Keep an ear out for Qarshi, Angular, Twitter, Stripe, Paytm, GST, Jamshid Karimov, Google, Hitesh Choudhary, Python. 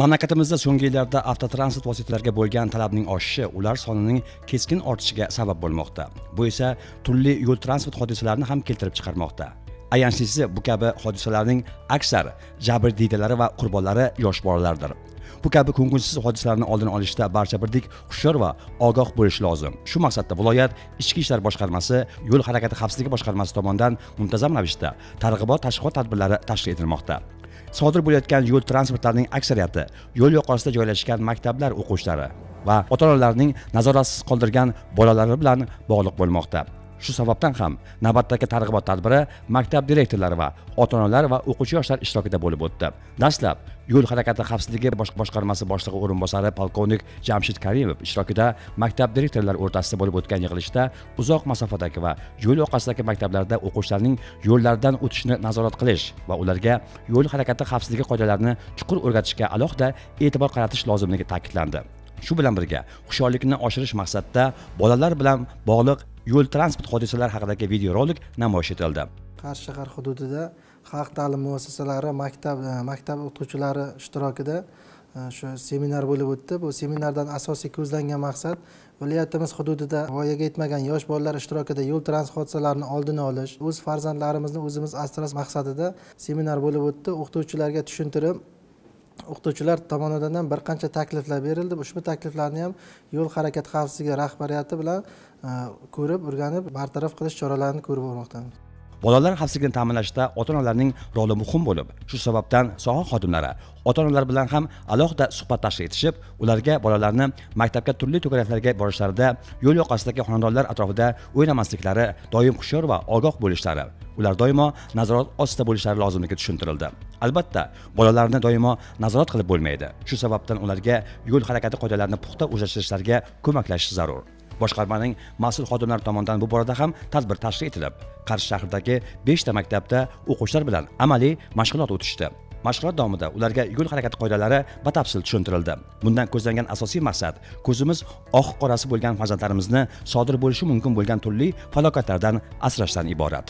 Mamlakatimizda so'nggi yillarda avtotransport vositalariga bo'lgan talabning oshishi ular sonining keskin ortishiga sabab bo'lmoqda. Bu esa turli yo'l transport hodisalarini ham keltirib chiqarmoqda. Ayanchlisi bu kabi hodisalarning aksar jabrdiydalari va qurbonlari yosh bolalardir. Bu kabi ko'ngilsiz hodisalarni oldini olishda barcha birdek hushyor va ogoh bo'lish lozim. Shu maqsadda viloyat Ichki ishlar boshqarmasi, Yo'l harakati xavfsizligi boshqarmasi tomonidan muntazam ravishda targ'ibot tashviqot tadbirlari tashkil etilmoqda. Sodir bo'layotgan yo'l transportlarining aksariyati yo'l yoqasida joylashgan maktablar o'quvchilari va ota-onalarning nazoratsiz qoldirgan bolalari bilan bog'liq bo'lmoqda. Shu sababdan ham navbatdagi targ'ibot tadbiri maktab direktorlari va ota-onalar va o'quvchi yoshlar ishtirokida bo'lib o'tdi. Dastlab Yo'l harakati xavfsizligi boshqarmasi boshlig'i o'rinbosari polkovnik Jamshid Karimov ishtirokida maktab direktorlari o'rtasida bo'lib o'tgan yig'ilishda uzoq masofadagi va yo'l yoqasidagi maktablarda o'quvchilarning yo'llardan o'tishni nazorat qilish va ularga yo'l harakati xavfsizligi qoidalarini chuqur o'rgatishga alohida e'tibor qaratish lozimligi ta'kidlandi. Shu bilan birga xushyorlikni oshirish maqsadida bolalar bilan bog'liq yo'l transport hodisalari haqidagi videorolik namoyish etildi. Qarshi shahar hududida xalq ta'lim muassasalari maktab o'qituvchilari ishtirokida shu seminar bo'lib o'tdi. Bu seminardan asosiy ko'zlangan maqsad viloyatimiz hududida voyaga yetmagan yosh bolalar ishtirokida yo'l transport hodisalarini oldini olish, o'z farzandlarimizni o'zimiz asrash maqsadida seminar bo'lib o'tdi. O'qituvchilarga tushuntirib o'qituvchilar tomonidan ham bir qancha takliflar berildi. Ushbu takliflarni ham yo'l harakati xavfsizligi rahbariyati bilan ko'rib, o'rganib, bartaraf qilish choralarini ko'rib bormoqdamiz. Bolalar xavfsizligini ta'minlashda ota-onalarning roli muhim bo'lib, shu sababdan soha xodimlari ota-onalar bilan ham alohida suhbat tashkil etishib, ularga bolalarni maktabga turli to'garaklarga borishlarida yo'l yoqasidagi xonadonlar atrofida o'ynamasliklari, doim hushyor va ogoh bo'lishlari, ular doimo nazorat ostida bo'lishlari lozimligi tushuntirildi. Albatta, bolalarni doimo nazorat qilib bo'lmaydi. Shu sababdan ularga yo'l harakati qoidalarini puxta o'rgatishlarga ko'maklashish zarur. Boshqarmaning mas'ul xodimlari tomonidan bu borada ham tadbir tashkil etilib, Qarshi shahridagi 5 ta maktabda o'quvchilar bilan amaliy mashg'ulot o'tishdi. Mashg'ulot davomida ularga yo'l harakati qoidalari batafsil tushuntirildi. Bundan ko'zlangan asosiy maqsad ko'zimiz oq qorasi bo'lgan farzandlarimizni sodir bo'lishi mumkin bo'lgan turli falokatlardan asrashdan iborat.